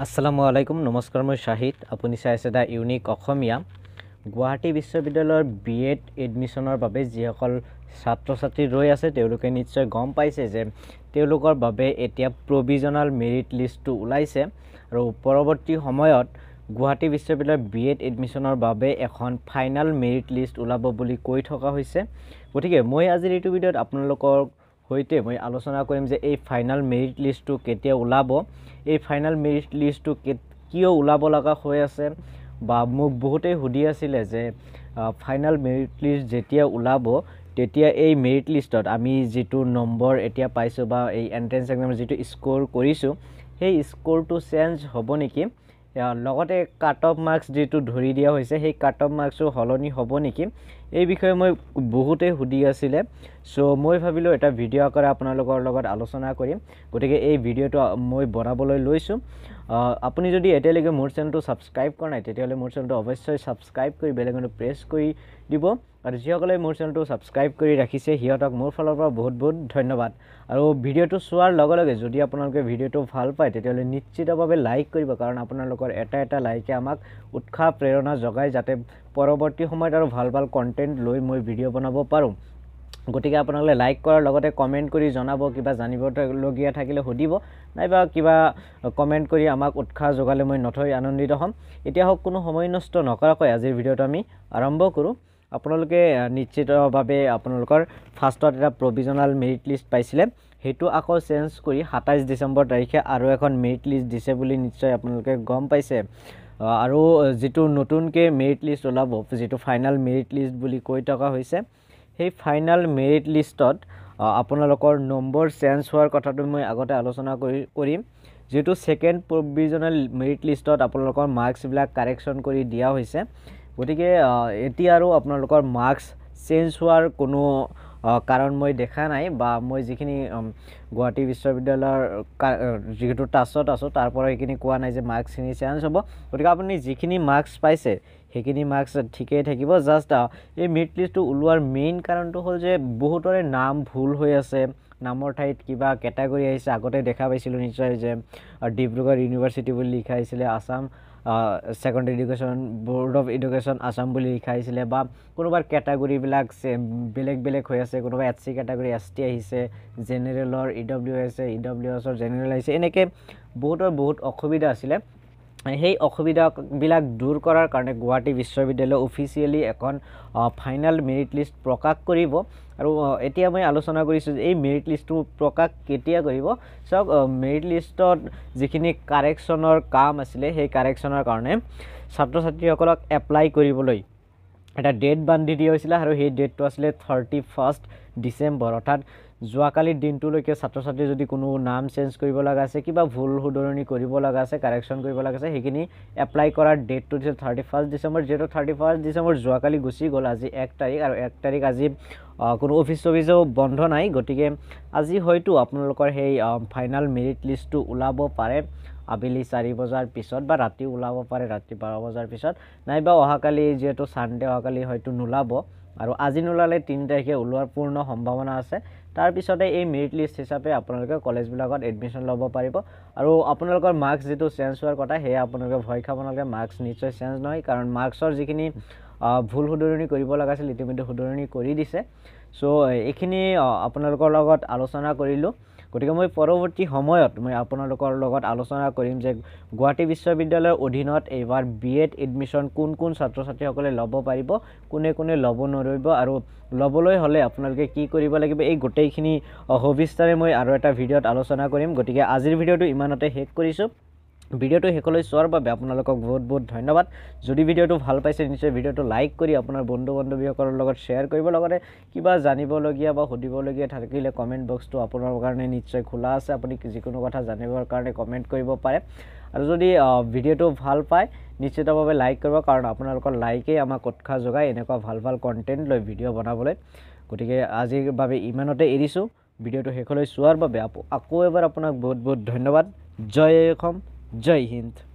Assalamualaikum, नमस्कार मैं शाहिद अपनी साइसे दा यूनिक असमिया गुवाहाटी विश्वविद्यालय बीएड एडमिशनर বাবে যিসকল ছাত্র ছাত্রী ৰৈ আছে তেওঁলোকে নিশ্চয় গম পাইছে যে তেওঁলোকৰ বাবে এতিয়া প্ৰভিজনাল মেৰিট লিষ্টটো ওলাইছে আৰু পৰৱৰ্তী সময়ত গুৱাহাটী বিশ্ববিদ্যালয় বিএড এডমিশনৰ বাবে এখন ফাইনাল মেৰিট লিষ্ট ওলাব বুলি কৈ থকা হৈছে গতিকে মই আজিৰ এই ভিডিঅ'ত আপোনালোকৰ হৈতে মই আলোচনা কৰিম যে এই ফাইনাল মেৰিট লিষ্টটো কেতিয়া ওলাব এই ফাইনাল মেৰিট লিষ্টটো কিয় ওলাব লগা হৈ আছে বা মোক বহুতে হুদি আছিল যে ফাইনাল মেৰিট লিষ্ট যেতিয়া ওলাব তেতিয়া এই মেৰিট লিষ্টত আমি যেটো নম্বৰ এতিয়া পাইছো বা এই এন্ট্ৰেন্স এক্সামৰ যেটো স্কোৰ কৰিছো সেই স্কোৰটো চেঞ্জ হ'ব নেকি লগতে কাট অফ মাৰ্কস যেটো ধৰি দিয়া হৈছে সেই কাট অফ মার্কসও হলনি হ'ব নেকি এই বিষয়ে মই বহুতে হুদি আছিল সো মই ভাবিলো এটা ভিডিও কৰা আপোনালোকৰ লগত আলোচনা কৰিম গতিকে এই ভিডিওটো মই বনাবলৈ লৈছো আপুনি যদি এতিয়ালৈকে মোৰ চেনেলটো সাবস্ক্ৰাইব কৰা নাই তেতিয়াহলে মোৰ চেনেলটো অবশ্যই সাবস্ক্ৰাইব কৰি বেল আইকনটো প্ৰেছ কৰি দিব আৰু যিসকলে মোৰ চেনেলটো সাবস্ক্ৰাইব কৰি ৰাখিছে হিহঁতক মোৰ ফালৰ পৰা বহুত বহুত ধন্যবাদ আৰু ভিডিওটো চোৱাৰ লগে লগে যদি আপোনালোকে ভিডিওটো ভাল পায় তেতিয়াহলে নিশ্চিতভাৱে লাইক কৰিব কাৰণ আপোনালোকৰ এটা লাইকে আমাক উৎসাহ প্ৰেৰণা জগায় যাতে পৰৱৰ্তী সময়ত আৰু ভাল কন্টেন্ট লৈ মই ভিডিও বনাব পাৰোঁ গতিকে আপোনালোকে লাইক কৰাৰ লগতে কমেন্ট কৰি জনাব কিবা জানিব লগিয়া থাকিলে হদিব নাইবা কিবা কমেন্ট কৰি আমাক উৎসাহ জগালে মই নথৈ আনন্দিত হ'ম এতিয়া হক কোনো সময় নষ্ট নকৰাকৈ আজিৰ ভিডিওটো আমি আৰম্ভ কৰো আপোনালোকে নিশ্চিতভাৱে আপোনালোকৰ ফাৰ্ষ্টত এটা প্ৰভিজনাল মেৰিট লিষ্ট পাইছিলে হেতু আকৌ চেঞ্জ কৰি 27 ডিসেম্বৰ তাৰিখে আৰু এখন মেৰিট লিষ্ট দিছে বুলি নিশ্চয় আপোনালোকে গম পাইছে আৰু যেটো নতুনকৈ মেৰিট লিষ্ট ওলাব যেটো ফাইনাল মেৰিট লিষ্ট বুলি কৈ থকা হৈছে সেই ফাইনাল মেৰিট লিষ্টত আপোনালোকৰ নম্বৰ চেঞ্জ হোৱাৰ কথাটো মই আগতে আলোচনা কৰিম যেটো সেকেন্ড প্ৰভিজনাল মেৰিট লিষ্টত আপোনালোকৰ মাৰ্কস বিলাক কাৰেকশন কৰি দিয়া হৈছে গতিকে এতিয়া আৰু আপোনালোকৰ মাৰ্কস চেঞ্জ হোৱাৰ কোনো কাৰণ মই দেখা নাই বা মই যিখিনি গুৱাহাটী বিশ্ববিদ্যালয়ৰ যিটো টাছত আছে তাৰ পৰা এখিনি কোৱা নাই যে মার্কস খিনি চেঞ্জ হ'ব গতিকে আপুনি যিখিনি মার্কস পাইছে হেখিনি মার্কস ঠিকই থাকিব জাস্ট এই মেৰিট লিষ্টটো উলোৱাৰ মেইন কাৰণটো হ'ল যে বহুতৰে নাম ভুল হৈ আছে নামৰ ঠাইত কিবা ক্যাটাগৰী আহিছে আগতে দেখা পাইছিল নিশ্চয় যে ডিব্ৰুগড় ইউনিভাৰ্চিটি বুলি লিখা হৈছিল Assam Secondary Education Board of Education Assam বুলি লিখা আছিলে বা কোনোবাৰ ক্যাটাগৰী বিলাক বেলেগ বেলেগ হৈ আছে কোনোবা এসসি ক্যাটাগৰী এসটি আহিছে জেনাৰেলৰ ইডব্লিউএস ইডব্লিউএসৰ জেনাৰেল আহিছে এনেকে বহুত অসুবিধা আছিল সেই অসুবিধা বিলাক দূৰ কৰাৰ কাৰণে গুৱাহাটী বিশ্ববিদ্যালয় অফিচিয়ালি এখন ফাইনাল মেৰিট লিষ্ট প্ৰকাশ কৰিব আৰু এতিয়া মই আলোচনা কৰিছো যে এই মেৰিট লিষ্টটো প্ৰকাশ কেতিয়া কৰিব সব মেৰিট লিষ্টত যিখিনি কাৰেকচনৰ কাম আছিল সেই কাৰেকচনৰ কাৰণে ছাত্ৰ ছাত্ৰীসকলক এপ্লাই কৰিবলৈ এটা ডেট বান্ধি দিয়া হৈছিল আৰু সেই ডেটটো আছিল 31st ডিসেম্বৰ অৰ্থাৎ জুৱাকালি দিনটো লৈকে ছাত্ৰ ছাত্ৰী যদি কোনো নাম চেঞ্জ কৰিব লাগা আছে কিবা ভুল হুদৰণি কৰিব লাগা আছে কাৰেকচন কৰিব লাগা আছে হেখিনি এপ্লাই কৰাৰ ডেটটো দিছে 31st ডিসেম্বৰ যেটো 31st ডিসেম্বৰ জুৱাকালি গুছি গ'ল আজি 1 তাৰিখ আৰু 1 তাৰিখ আজি কোনো অফিসও বন্ধ নাই গতিকে আজি হয়তো আপোনালোকৰ সেই ফাইনাল মেৰিট লিষ্টটো ওলাব পাৰে আবেলি 4 বজাৰ পিছত বা ৰাতি ওলাব পাৰে ৰাতি 12 বজাৰ পিছত নাইবা অহাকালি যেটো সানডে অহাকালি হয়তো নোলাব আৰু আজি নোলালে 3 তাৰিখে ওলোৱাৰ পূৰ্ণ সম্ভাৱনা আছে তাৰ পিছতে এই মেৰিট লিষ্ট হিচাপে আপোনালোকে কলেজ বিলাকত এডমিশন লব পাৰিব আৰু আপোনালোকৰ মাৰ্কস যেটো চেঞ্জ হোৱাৰ কথা হে আপোনালোকে ভয় খাব নালাগে মাৰ্কস নিশ্চয় চেঞ্জ নহয় কাৰণ মাৰ্কসৰ যিখিনি ভুল হুদৰণি কৰিব লগা আছিল ইতিমধ্যে হুদৰণি কৰি দিছে সো এখিনি আপোনালোকৰ লগত আলোচনা কৰিলো গতিকে মই পৰৱৰ্তী সময়ত মই আপোনালোকৰ লগত আলোচনা কৰিম যে গুৱাহাটী বিশ্ববিদ্যালয়ৰ অধীনত এইবাৰ বিএড এডমিশন কোন ছাত্ৰ ছাত্ৰীসকলে ল'ব পাৰিব কোনে ল'ব নৰইব আৰু ল'বলৈ হলে আপোনালোকে কি কৰিব লাগিব এই গোটেইখিনি হবিস্তাৰে মই আৰু এটা ভিডিওত আলোচনা কৰিম গতিকে আজিৰ ভিডিওটো ইমানতে শেষ কৰিছো ভিডিওটো হেকলৈ চোৱাৰ বাবে আপোনালোকক বহুত ধন্যবাদ যদি ভিডিওটো ভাল পাইছে নিশ্চয় ভিডিওটো লাইক কৰি আপোনাৰ বন্ধু-বান্ধৱীসকলৰ লগত শ্বেয়াৰ কৰিব লগতে কিবা জানিব লগিয়া বা সুধিব লগিয়া থাকিলে কমেন্ট বক্সটো আপোনাৰ কাৰণে নিশ্চয় খোলা আছে আপুনি যিকোনো কথা জানিবৰ কাৰণে কমেন্ট কৰিব পাৰে আৰু যদি ভিডিওটো ভাল পায় নিশ্চিতভাৱে লাইক কৰিব কাৰণ আপোনালোকৰ লাইকেই আমাক উৎসাহ জগায় এনেকুৱা ভাল কন্টেন্ট লৈ ভিডিও বনাবলৈ গতিকে আজিৰ বাবে ইমানতে এৰিছো ভিডিওটো হেকলৈ চোৱাৰ বাবে আকৌ এবাৰ আপোনাক বহুত ধন্যবাদ জয় অসম जय हिंद।